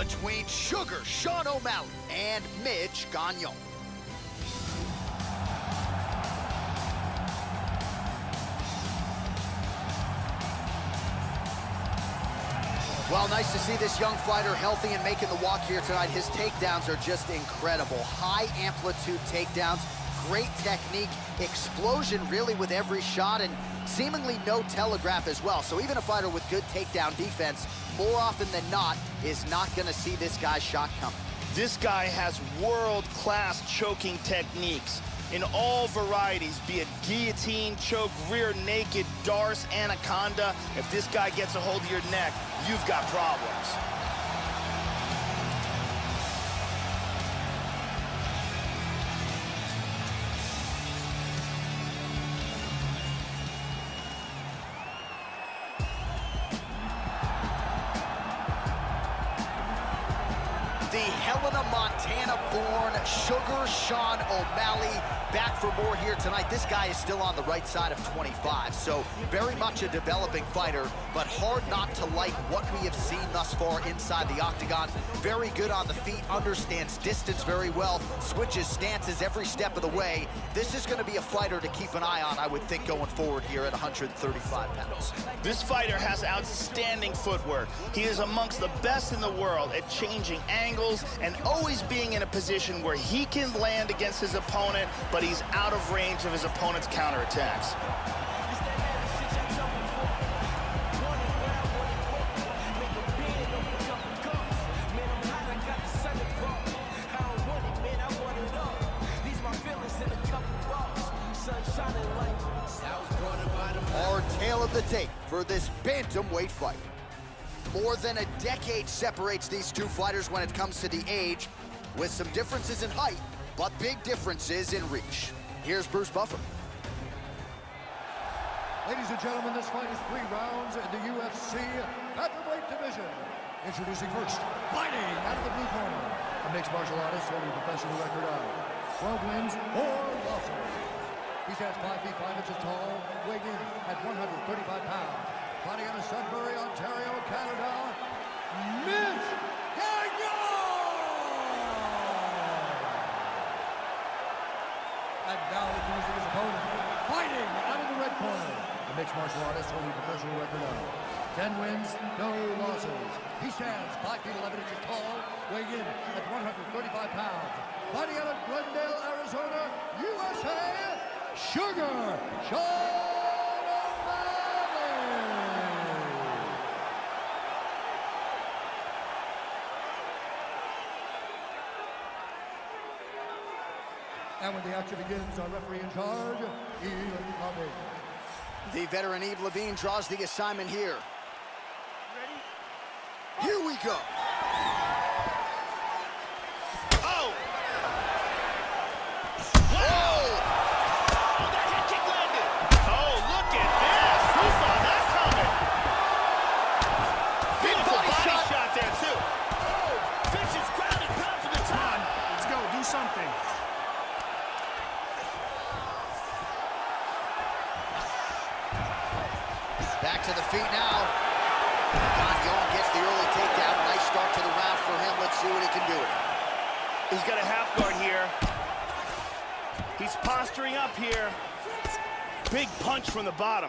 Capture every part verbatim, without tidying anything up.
between Sugar Sean O'Malley and Mitch Gagnon. Well, nice to see this young fighter healthy and making the walk here tonight. His takedowns are just incredible. High amplitude takedowns, great technique, explosion really with every shot, and seemingly no telegraph as well. So even a fighter with good takedown defense, more often than not, is not gonna see this guy's shot coming. This guy has world-class choking techniques in all varieties, be it guillotine, choke, rear naked, darce, anaconda. If this guy gets a hold of your neck, you've got problems. The Helena, Montana-born Sugar Sean O'Malley back for more here tonight. This guy is still on the right side of twenty-five, so very much a developing fighter, but hard not to like what we have seen thus far inside the octagon. Very good on the feet, understands distance very well, switches stances every step of the way. This is going to be a fighter to keep an eye on, I would think, going forward here at one thirty-five pounds. This fighter has outstanding footwork. He is amongst the best in the world at changing angles and always being in a position where he can land against his opponent, but he's out of range of his opponent's counterattacks. Our tale of the tape for this bantamweight fight. More than a decade separates these two fighters when it comes to the age, with some differences in height, but big differences in reach. Here's Bruce Buffer. Ladies and gentlemen, this fight is three rounds in the U F C Bantamweight division. Introducing first, fighting out of the blue corner, a mixed martial artist holding a professional record of twelve wins or losses. He stands five feet five inches tall, weighing in at one hundred thirty-five pounds. Fighting out of Sudbury, Ontario, Canada, Mitch Gagnon! And now introducing his opponent, fighting out of the red corner, a mixed martial artist holding a professional record of ten wins, no losses. He stands five feet eleven inches tall, weighing in at one hundred thirty-five pounds. Fighting out of Glendale, Arizona, U S A, Sugar Sean! And when the action begins, our referee in charge, Eve Levine. The veteran Eve Levine draws the assignment here. Ready? Here we go. Oh! Whoa! Oh, that head kick landed. Oh, look at this. Who saw that coming? Beautiful body, body shot. shot there, too. Oh, vicious grounded pound from the top. Let's go. Do something. Back to the feet now. Gagnon gets the early takedown. Nice start to the round for him. Let's see what he can do. He's got a half guard here. He's posturing up here. Big punch from the bottom.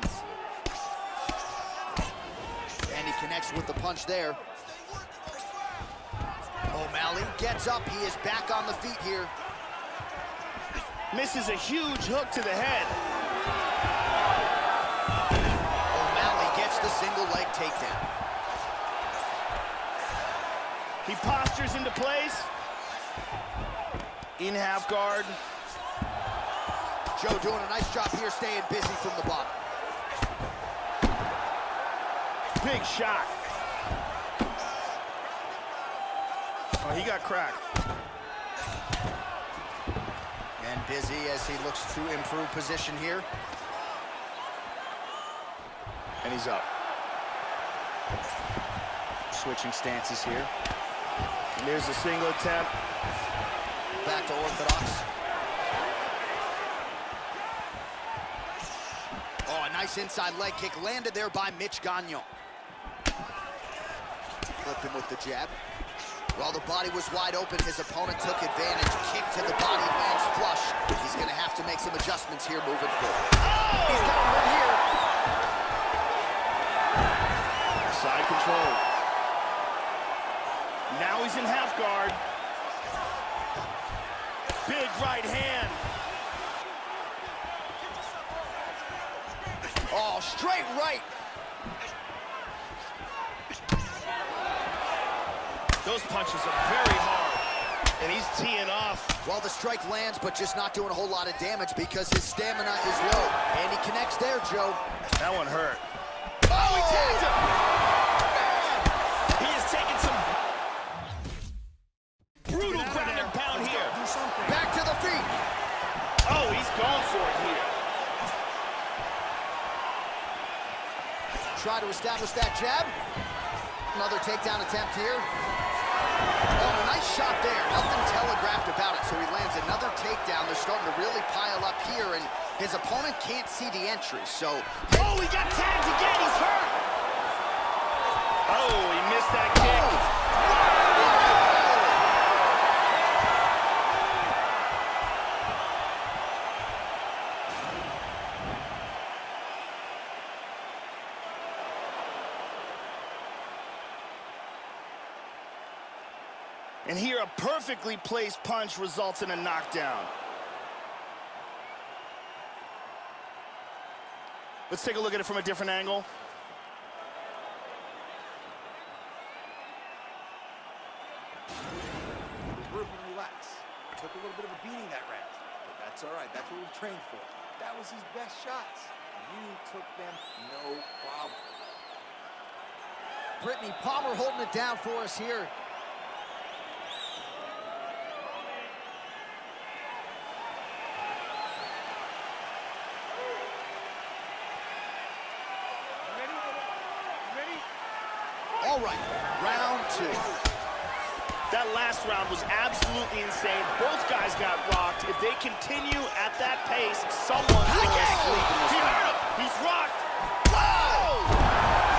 And he connects with the punch there. O'Malley gets up. He is back on the feet here. Misses a huge hook to the head. The single leg takedown. He postures into place. In half guard. Joe doing a nice job here, staying busy from the bottom. Big shot. Oh, he got cracked. And busy as he looks to improve position here. And he's up. Switching stances here. And there's a single attempt. Back to orthodox. Oh, a nice inside leg kick landed there by Mitch Gagnon. Clipped him with the jab. While the body was wide open, his opponent took advantage. Kick to the body, lands flush. He's going to have to make some adjustments here moving forward. Oh! He's got him right here. Side control. Now he's in half guard. Big right hand. Oh, straight right. Those punches are very hard, and he's teeing off. Well, the strike lands, but just not doing a whole lot of damage because his stamina is low. And he connects there, Joe. That one hurt. Oh, oh he tagged him! Man. He is taking some brutal ground and pound here. Back to the feet. Oh, he's going for it here. Try to establish that jab. Another takedown attempt here. Oh, nice shot there. Nothing telegraphed about it, so he lands another takedown. They're starting to really pile up here, and his opponent can't see the entry, so... Oh, he got tagged again. He's hurt. Oh, he missed that kick. Oh. And here, a perfectly placed punch results in a knockdown. Let's take a look at it from a different angle. Regroup and relax. Took a little bit of a beating that round, but that's all right. That's what we've trained for. That was his best shots. You took them, no problem. Brittany Palmer holding it down for us here. All right, round two. That last round was absolutely insane. Both guys got rocked. If they continue at that pace, someone will sleep in this round. He's rocked. Whoa!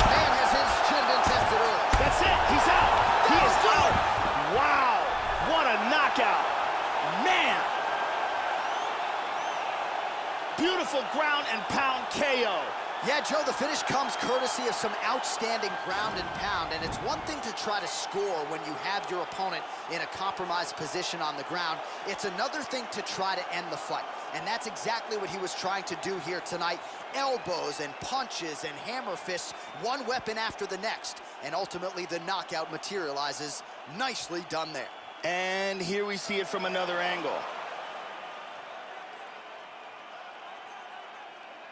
Man has his chin been tested early. That's it. He's out. He is out. Wow. What a knockout. Man. Beautiful ground and pound K O. Yeah, Joe, the finish comes courtesy of some outstanding ground and pound, and it's one thing to try to score when you have your opponent in a compromised position on the ground. It's another thing to try to end the fight, and that's exactly what he was trying to do here tonight. Elbows and punches and hammer fists, one weapon after the next, and ultimately the knockout materializes. Nicely done there. And here we see it from another angle.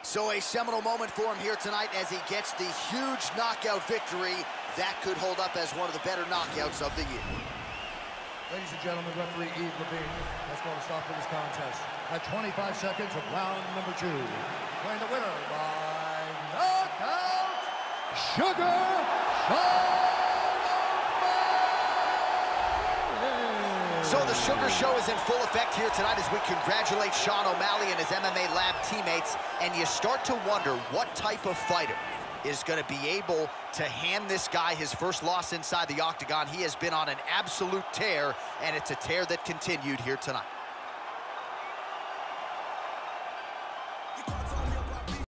So a seminal moment for him here tonight as he gets the huge knockout victory that could hold up as one of the better knockouts of the year. Ladies and gentlemen, referee Eve Levine has called a stop to this contest at twenty-five seconds of round number two. Playing the winner by knockout, Sugar Sean O'Malley. So the Sugar Show is in full effect here tonight as we congratulate Sean O'Malley and his M M A Lab teammates. And you start to wonder what type of fighter is going to be able to hand this guy his first loss inside the octagon. He has been on an absolute tear, and it's a tear that continued here tonight.